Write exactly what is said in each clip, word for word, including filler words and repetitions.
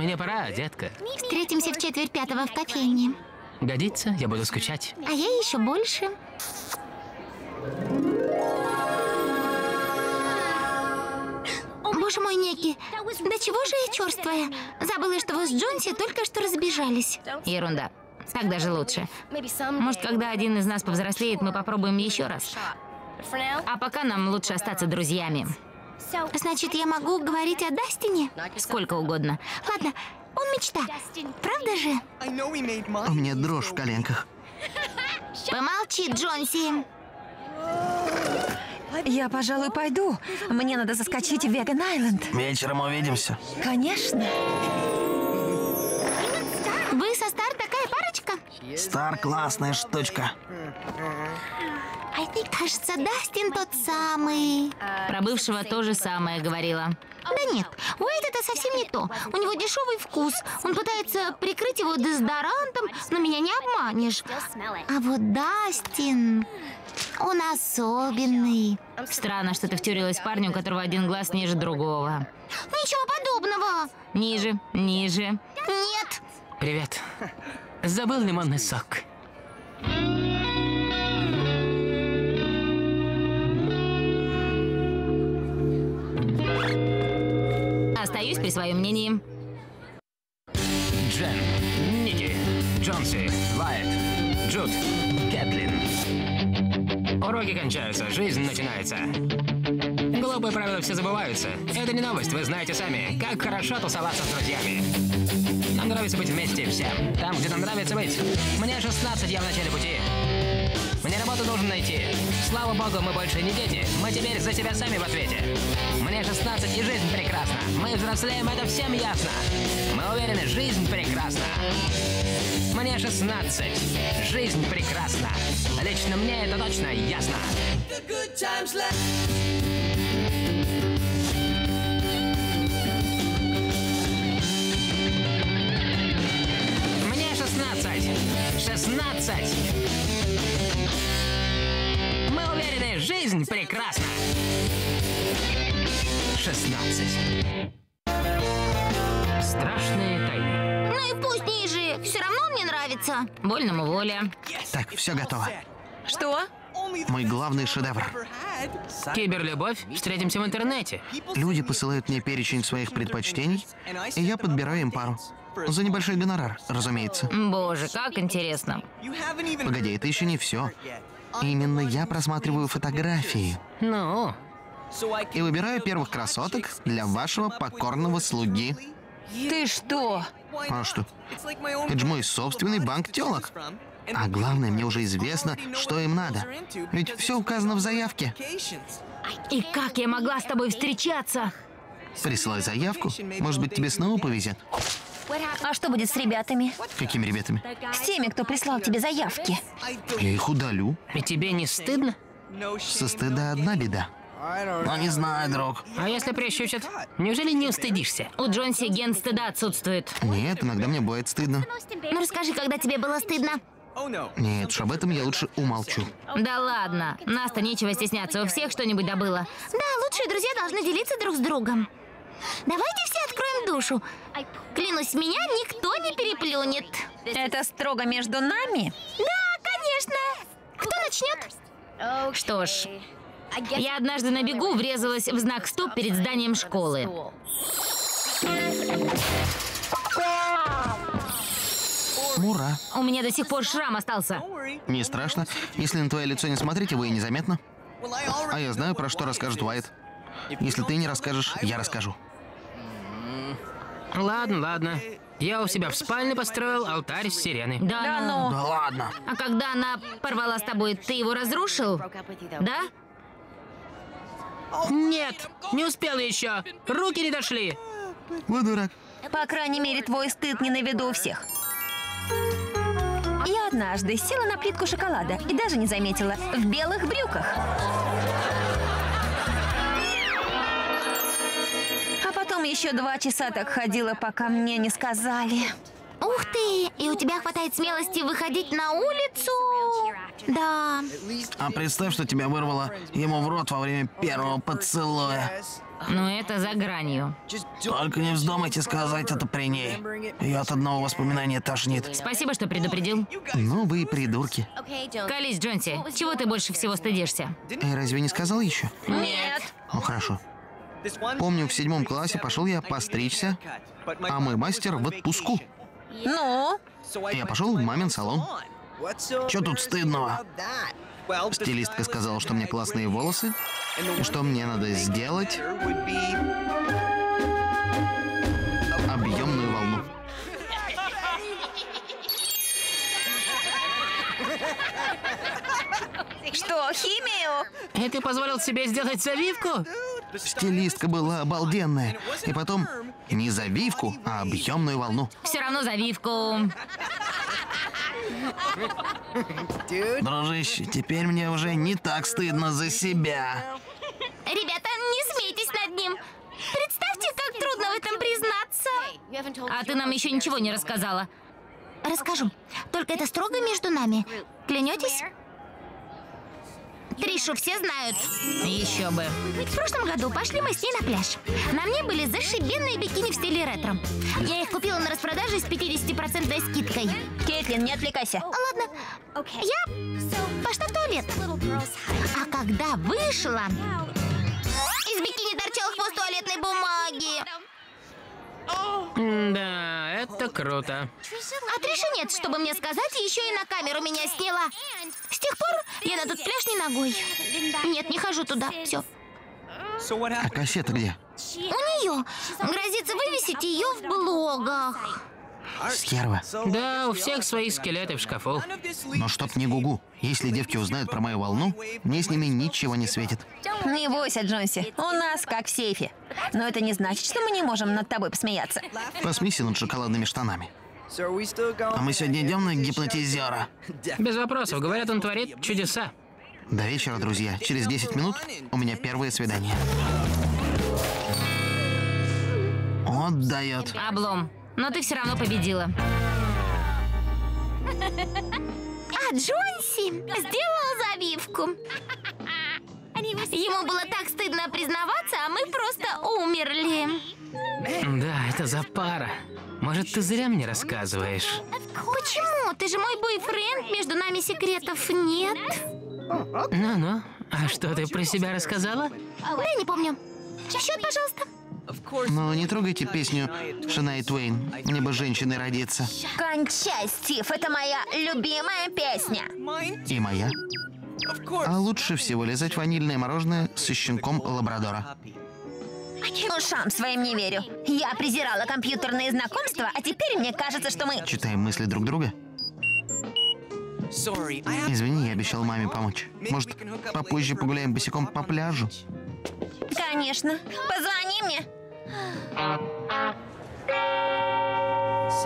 Мне пора, детка. Встретимся в четверть пятого в кофейне. Годится, я буду скучать. А я еще больше. Боже мой, Неки, да чего же я черствая? Забыла, что вы с Джонси только что разбежались. Ерунда. Так даже лучше. Может, когда один из нас повзрослеет, мы попробуем еще раз. А пока нам лучше остаться друзьями. Значит, я могу говорить о Дастине? Сколько угодно. Ладно, он мечта. Правда же? У меня дрожь в коленках. Помолчи, Джонси. Я, пожалуй, пойду. Мне надо заскочить в Веган-Айленд. Вечером увидимся. Конечно. Вы со Стар такая парочка? Стар классная штучка. Кажется, Дастин тот самый. Про бывшего то же самое говорила. Да нет, Уайт это совсем не то. У него дешевый вкус. Он пытается прикрыть его дезодорантом, но меня не обманешь. А вот Дастин, он особенный. Странно, что ты втюрилась в парня, у которого один глаз ниже другого. Ничего подобного. Ниже, ниже. Нет. Привет. Забыл лимонный сок. Остаюсь при своем мнении. Джен, Неки, Джонси, Лайет, Джуд, Кейтлин. Уроки кончаются, жизнь начинается. Глупые правила все забываются. Это не новость, вы знаете сами, как хорошо тусоваться с друзьями. Нам нравится быть вместе всем, там, где нам нравится быть. Мне шестнадцать, я в начале пути. Мне работу нужно найти. Слава богу, мы больше не дети. Мы теперь за себя сами в ответе. Мне шестнадцать и жизнь прекрасна. Мы взрослеем, это всем ясно. Мы уверены, жизнь прекрасна. Мне шестнадцать. Жизнь прекрасна. Лично мне это точно ясно. Мне шестнадцать. шестнадцать. Жизнь прекрасна. шестнадцать. Страшные тайны. Ну и пусть ниже. Все равно мне нравится. Вольному воля. Так, все готово. Что? Мой главный шедевр. Киберлюбовь. Встретимся в интернете. Люди посылают мне перечень своих предпочтений, и я подбираю им пару. За небольшой гонорар, разумеется. Боже, как интересно. Погоди, это еще не все. Именно я просматриваю фотографии. Ну. И выбираю первых красоток для вашего покорного слуги. Ты что? А что? Это же мой собственный банк тёлок. А главное, мне уже известно, что им надо. Ведь все указано в заявке. И как я могла с тобой встречаться? Присылай заявку. Может быть, тебе снова повезет. А что будет с ребятами? Какими ребятами? С теми, кто прислал тебе заявки. Я их удалю. И тебе не стыдно? Со стыда одна беда. Но не знаю, друг. А если прищучат? Неужели не устыдишься? У Джонси ген стыда отсутствует. Нет, иногда мне бывает стыдно. Ну расскажи, когда тебе было стыдно. Нет уж, об этом я лучше умолчу. Да ладно, нас-то нечего стесняться, у всех что-нибудь добыло. Да, лучшие друзья должны делиться друг с другом. Давайте все откроем душу. Клянусь, меня никто не переплюнет. Это строго между нами? Да, конечно. Кто начнет? Что ж, я однажды на бегу врезалась в знак «Стоп» перед зданием школы. Мура. У меня до сих пор шрам остался. Не страшно. Если на твое лицо не смотреть, его и незаметно. А я знаю, про что расскажет Уайт. Если ты не расскажешь, я расскажу. Ладно, ладно. Я у себя в спальне построил алтарь с сиреной. Да, да ну. Да ладно. А когда она порвала с тобой, ты его разрушил? Да? Нет, не успел еще. Руки не дошли. Вот дурак. По крайней мере, твой стыд не на виду у всех. Я однажды села на плитку шоколада и даже не заметила, в белых брюках. Еще два часа так ходила, пока мне не сказали. Ух ты! И у тебя хватает смелости выходить на улицу? Да. А представь, что тебя вырвало ему в рот во время первого поцелуя. Ну, это за гранью. Только не вздумайте сказать это при ней. Ее от одного воспоминания тошнит. Спасибо, что предупредил. Ну, вы и придурки. Колись, Джонси, чего ты больше всего стыдишься? Ты разве не сказал еще? Нет. Ну, хорошо. Помню, в седьмом классе пошел я постричься, а мой мастер в отпуску. Ну? Я пошел в мамин салон. Чё тут стыдного? Стилистка сказала, что мне классные волосы, и что мне надо сделать объемную волну. Что, химию? И ты позволил себе сделать завивку? Стилистка была обалденная. И потом не завивку, а объемную волну. Все равно завивку. Дружище, теперь мне уже не так стыдно за себя. Ребята, не смейтесь над ним. Представьте, как трудно в этом признаться. А ты нам еще ничего не рассказала. Расскажу. Только это строго между нами. Клянетесь? Тришу все знают. Еще бы. В прошлом году пошли мы с ней на пляж. На мне были зашибенные бикини в стиле ретро. Я их купила на распродаже с пятидесятипроцентной скидкой. Кейтлин, не отвлекайся. Ладно. Я пошла в туалет. А когда вышла, из бикини торчал хвост туалетной бумаги. Да, это круто. А Триши нет, чтобы мне сказать, еще и на камеру меня сняла. С тех пор я на этот пляж не ногой. Нет, не хожу туда. Все. А кассета где? У нее. Грозится вывесить ее в блогах. Стерва. Да, у всех свои скелеты в шкафу. Но чтоб не гугу. Если девки узнают про мою волну, мне с ними ничего не светит. Не бойся, Джонси. У нас как в сейфе. Но это не значит, что мы не можем над тобой посмеяться. Посмейся над шоколадными штанами. А мы сегодня идем на гипнотизера? Без вопросов. Говорят, он творит чудеса. До вечера, друзья. Через десять минут у меня первое свидание. Вот дает. Облом. Но ты все равно победила. А Джонси сделал завивку. Ему было так стыдно признаваться, а мы просто умерли. Да, это запара. Может, ты зря мне рассказываешь? Почему? Ты же мой бойфренд, между нами секретов нет. Ну-ну, а что ты про себя рассказала? Да не помню. Счет, пожалуйста. Ну, не трогайте песню Шенайя Твейн, мне бы женщины родиться. Кончай, Стив, это моя любимая песня. И моя. А лучше всего лизать ванильное мороженое со щенком лабрадора. Ушам своим не верю. Я презирала компьютерные знакомства, а теперь мне кажется, что мы... Читаем мысли друг друга? Извини, я обещал маме помочь. Может, попозже погуляем босиком по пляжу? Конечно. Позвони мне.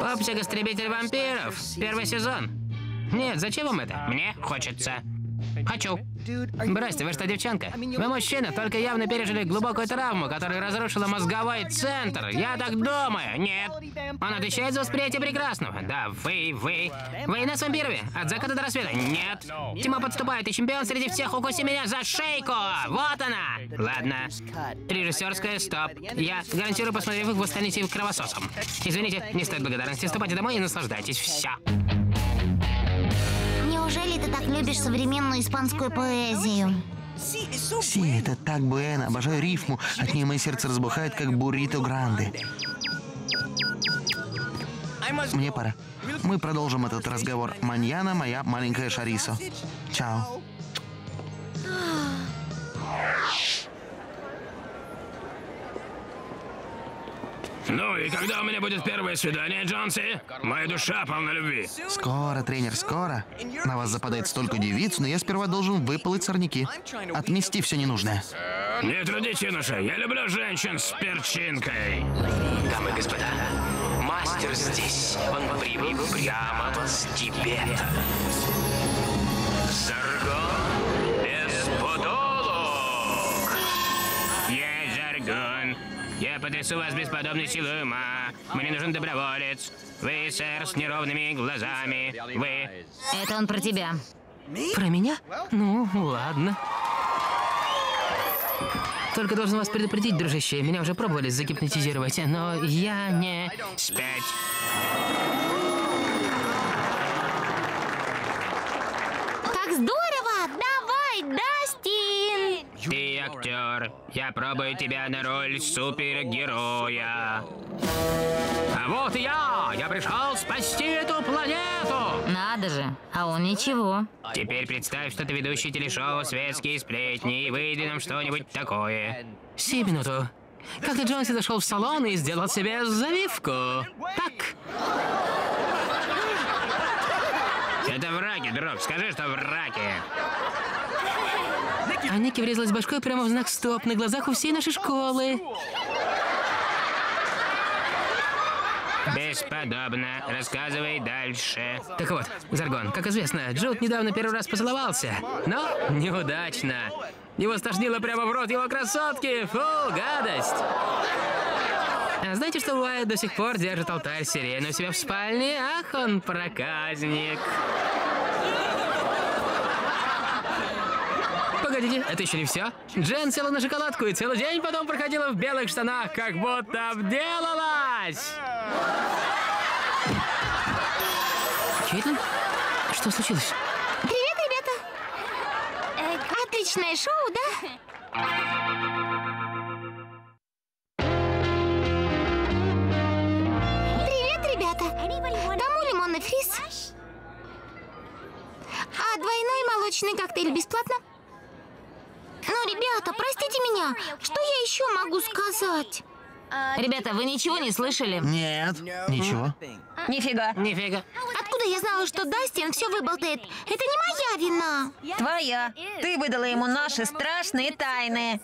Попсик-истребитель вампиров. Первый сезон. Нет, зачем вам это? Мне хочется. Хочу. Бросьте, вы что, девчонка? Вы мужчина, только явно пережили глубокую травму, которая разрушила мозговой центр. Я так думаю. Нет. Он отвечает за восприятие прекрасного. Да, вы, вы. Война с вампирами. От заката до рассвета. Нет. Тьма подступает, и чемпион среди всех. Укуси меня за шейку. Вот она. Ладно. Режиссерская, стоп. Я гарантирую, посмотрев их, вы станете кровососом. Извините, не стоит благодарности. Ступайте домой и наслаждайтесь. Все. Неужели ты так любишь современную испанскую поэзию? Си, это так буэно. Обожаю рифму. От нее мое сердце разбухает, как буррито гранде. Мне пора. Мы продолжим этот разговор. Маньяна, моя маленькая Шарисо. Чао. Ну и когда у меня будет первое свидание, Джонси? Моя душа полна любви. Скоро, тренер, скоро. На вас западает столько девиц, но я сперва должен выполоть сорняки. Отмести все ненужное. Не труди, юноша. Я люблю женщин с перчинкой. Дамы и господа, мастер здесь. Он прибыл прямо с Тибета. Заргон без подолок. Я Заргон. Я потрясу вас бесподобной силой ума. Мне нужен доброволец. Вы, сэр, с неровными глазами. Вы... Это он про тебя. Про меня? Ну, ладно. Только должен вас предупредить, дружище, меня уже пробовали загипнотизировать, но я не... Спять! Как здорово! Давай, Дастин! Ты актер. Я пробую тебя на роль супергероя. А вот и я! Я пришел спасти эту планету! Надо же, а он ничего. Теперь представь, что ты ведущий телешоу «Светские сплетни», и выйди нам что-нибудь такое. Сию минуту. Как-то Джонси зашел в салон и сделал себе завивку. Так. Это враки, друг, скажи, что враки. А Неки врезалась башкой прямо в знак «Стоп» на глазах у всей нашей школы. Бесподобно. Рассказывай дальше. Так вот, Заргон, как известно, Джуд недавно первый раз поцеловался, но неудачно. Его стошнило прямо в рот его красотки. Фу, гадость. А знаете, что Уайт до сих пор держит алтарь Сирены у себя в спальне? Ах, он проказник. Погодите, это еще не все. Джен села на шоколадку и целый день потом проходила в белых штанах, как будто обделалась. Кейтлин? Что случилось? Привет, ребята. Э, отличное шоу, да? Привет, ребята. Кому лимонный фриз? А двойной молочный коктейль бесплатно? Ну, ребята, простите меня. Что я еще могу сказать? Ребята, вы ничего не слышали? Нет. Ничего. Нифига. Нифига. Откуда я знала, что Дастин все выболтает? Это не моя вина. Твоя. Ты выдала ему наши страшные тайны.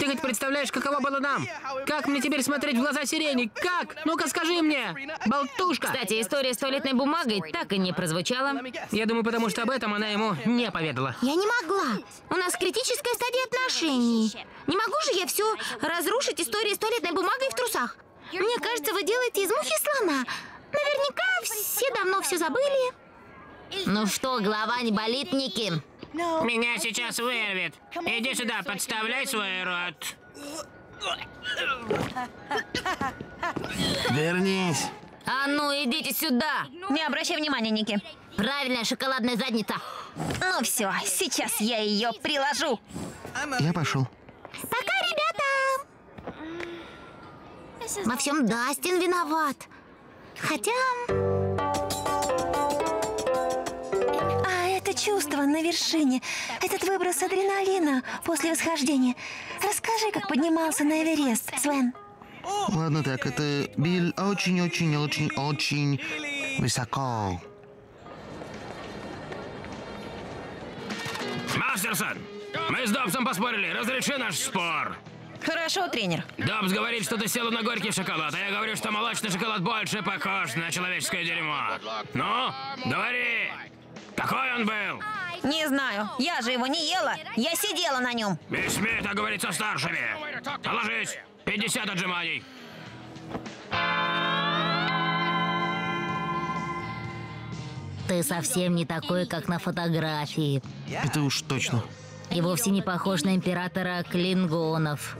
Ты хоть представляешь, каково было нам? Как мне теперь смотреть в глаза Сирене? Как? Ну-ка скажи мне, болтушка. Кстати, история с туалетной бумагой так и не прозвучала. Я думаю, потому что об этом она ему не поведала. Я не могла. У нас критическая стадия отношений. Не могу же я все разрушить историей с туалетной бумагой в трусах. Мне кажется, вы делаете из мухи слона. Наверняка все давно все забыли. Ну что, голова не болит, Ники? Меня сейчас вырвет. Иди сюда, подставляй свой рот. Вернись. А ну, идите сюда. Не обращай внимания, Ники. Правильная шоколадная задница. Ну все, сейчас я ее приложу. Я пошел. Пока, ребята. Во всем Дастин виноват. Хотя... Чувство на вершине, этот выброс адреналина после восхождения. Расскажи, как поднимался на Эверест, Свен. Ладно, так, это Бил очень-очень-очень-очень высоко. Мастерсон, мы с Добсом поспорили, разреши наш спор. Хорошо, тренер. Добс говорит, что ты села на горький шоколад, а я говорю, что молочный шоколад больше похож на человеческое дерьмо. Ну, говори. Какой он был? Не знаю. Я же его не ела. Я сидела на нем. Не смей так говорить со старшими. Положись. пятьдесят отжиманий. Ты совсем не такой, как на фотографии. Это уж точно. И вовсе не похож на императора Клингонов.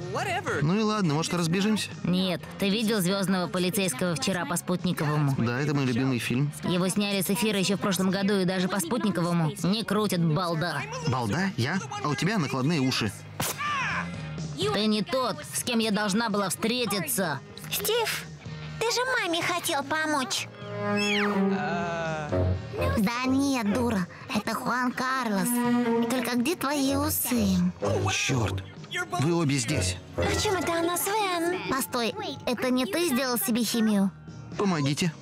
Ну и ладно, может, разбежимся? Нет, ты видел «Звездного полицейского» вчера по Спутниковому? Да, это мой любимый фильм. Его сняли с эфира еще в прошлом году, и даже по Спутниковому не крутят, балда. Балда? Я? А у тебя накладные уши. Ты не тот, с кем я должна была встретиться. Стив, ты же маме хотел помочь. Да нет, дура, это Хуан Карлос. Только где твои усы? Черт, вы обе здесь. В чем это она, Свен? Постой, это не ты сделал себе химию? Помогите.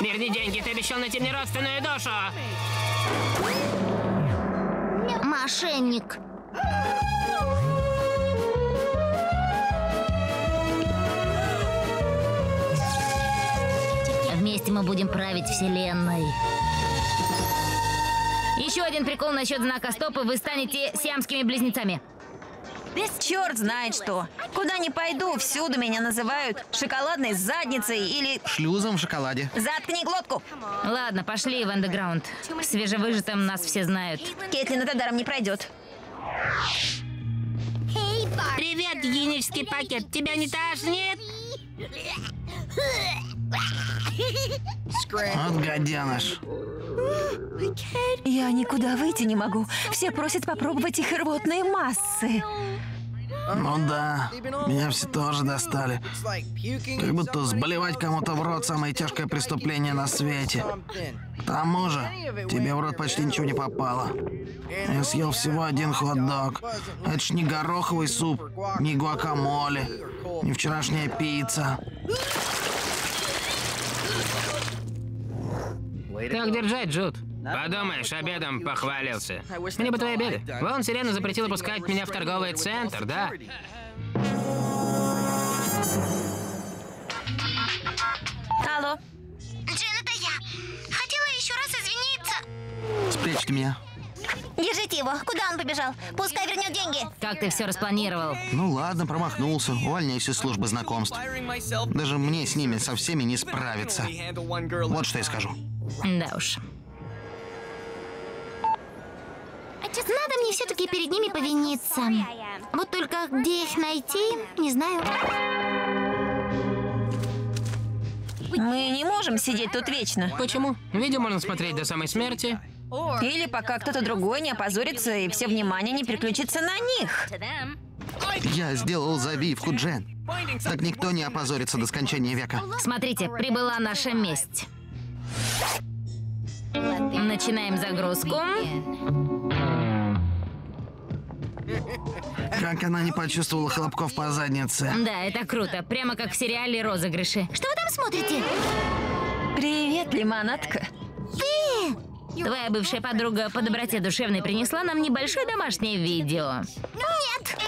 Верни деньги, ты обещал найти мне родственную душу. Мошенник. Вместе мы будем править вселенной. Еще один прикол насчет знака «Стоп», и вы станете сиамскими близнецами. Черт знает что. Куда ни пойду, всюду меня называют шоколадной задницей или... Шлюзом в шоколаде. Заткни глотку. Ладно, пошли в андеграунд. Свежевыжатым нас все знают. Кейтлин, это даром не пройдет. Привет, гигиенический пакет. Тебя не тошнит? Вот гаденыш. Я никуда выйти не могу. Все просят попробовать их рвотные массы. Ну да, меня все тоже достали. Как будто сблевать кому-то в рот самое тяжкое преступление на свете. К тому же, тебе в рот почти ничего не попало. Я съел всего один хот-дог. Это ж не гороховый суп, не гуакамоле, не вчерашняя пицца. Так держать, Джуд. Подумаешь, обедом похвалился. Мне бы твои обеды. Вон Сирена запретила пускать меня в торговый центр, да? Алло. Джен, это я. Хотела еще раз извиниться. Спрячьте меня. Держите его. Куда он побежал? Пускай вернет деньги. Как ты все распланировал? Ну ладно, промахнулся. Увольняйся из службы знакомств. Даже мне с ними со всеми не справиться. Вот что я скажу. Да уж. Надо мне все-таки перед ними повиниться. Вот только где их найти, не знаю. Мы не можем сидеть тут вечно. Почему? Видео можно смотреть до самой смерти. Или пока кто-то другой не опозорится и все внимание не переключится на них. Я сделал завивку, Джен. Так никто не опозорится до скончания века. Смотрите, прибыла наша месть. Начинаем загрузку. Как она не почувствовала хлопков по заднице. Да, это круто. Прямо как в сериале «Розыгрыши». Что вы там смотрите? Привет, лимонадка. Ты! Твоя бывшая подруга по доброте душевной принесла нам небольшое домашнее видео. Нет!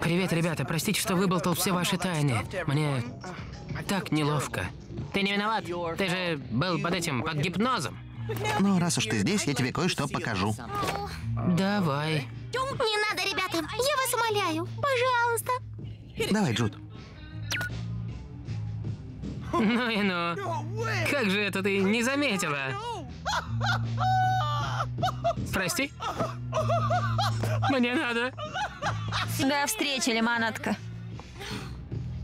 Привет, ребята. Простите, что выболтал все ваши тайны. Мне так неловко. Ты не виноват. Ты же был под этим, под гипнозом. Ну, раз уж ты здесь, я тебе кое-что покажу. Давай. Не надо, ребята. Я вас умоляю. Пожалуйста. Давай, Джуд. Ну и ну. Как же это ты не заметила? Прости. Мне надо. До встречи, лимонадка.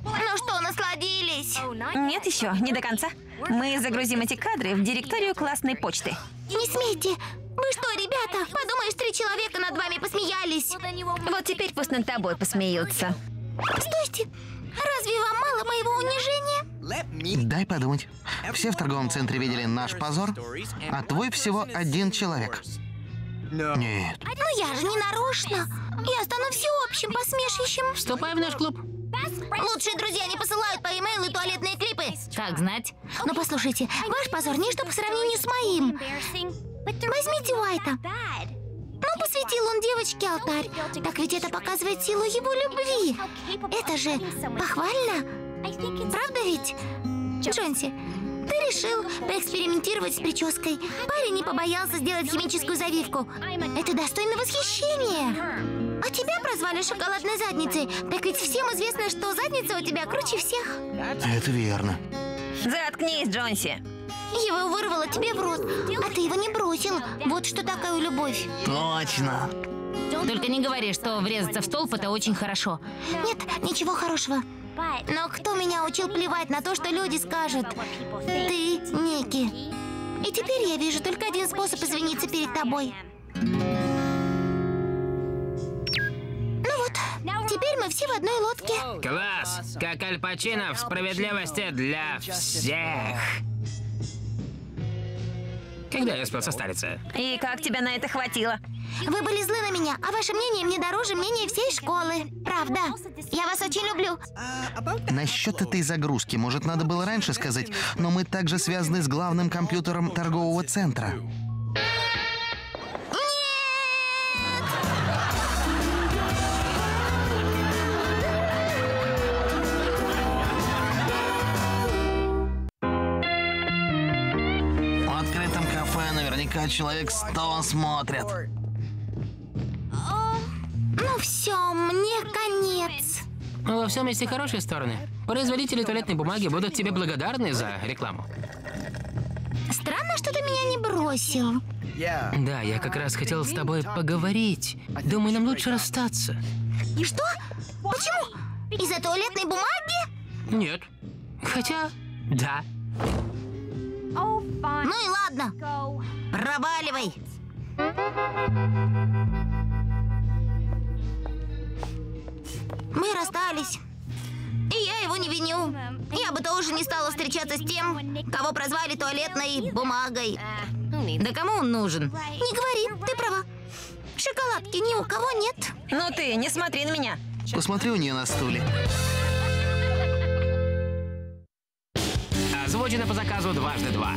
Ну что, насладились? Нет еще, не до конца. Мы загрузим эти кадры в директорию классной почты. Не смейте! Вы что, ребята? Подумаешь, три человека над вами посмеялись. Вот теперь пусть над тобой посмеются. Стойте! Разве вам мало моего унижения? Дай подумать. Все в торговом центре видели наш позор, а твой всего один человек. Нет. Ну я же не нарочно. Я стану всеобщим посмешищем. Вступай в наш клуб. Лучшие друзья не посылают по имейлу туалетные клипы. Как знать. Но послушайте, ваш позор ничто по сравнению с моим. Возьмите Уайта. Ну, посвятил он девочке алтарь. Так ведь это показывает силу его любви. Это же похвально. Правда ведь? Джонси, ты решил поэкспериментировать с прической. Парень не побоялся сделать химическую завивку. Это достойно восхищения. А тебя прозвали шоколадной задницей. Так ведь всем известно, что задница у тебя круче всех. Это верно. Заткнись, Джонси. Его вырвало тебе в рот, а ты его не бросил. Вот что такое любовь. Точно. Только не говори, что врезаться в столб – это очень хорошо. Нет, ничего хорошего. Но кто меня учил плевать на то, что люди скажут? Ты Неки. И теперь я вижу только один способ извиниться перед тобой. Теперь мы все в одной лодке. Класс! Как Альпачино в «Справедливости для всех». Когда я успел состариться? И как тебя на это хватило? Вы были злы на меня, а ваше мнение мне дороже мнения всей школы. Правда. Я вас очень люблю. Насчет этой загрузки, может, надо было раньше сказать, но мы также связаны с главным компьютером торгового центра. Человек сто смотрит. Ну все, мне конец. Но во всем есть и хорошие стороны. Производители туалетной бумаги будут тебе благодарны за рекламу. Странно, что ты меня не бросил. Да, я как раз хотел с тобой поговорить. Думаю, нам лучше расстаться. Что? Почему? Из-за туалетной бумаги? Нет. Хотя, да. Ну и ладно. Проваливай. Мы расстались. И я его не виню. Я бы тоже не стала встречаться с тем, кого прозвали туалетной бумагой. Да кому он нужен? Не говори, ты права. Шоколадки ни у кого нет. Ну ты, не смотри на меня. Посмотри у нее на стуле. Озвучено по заказу дважды два.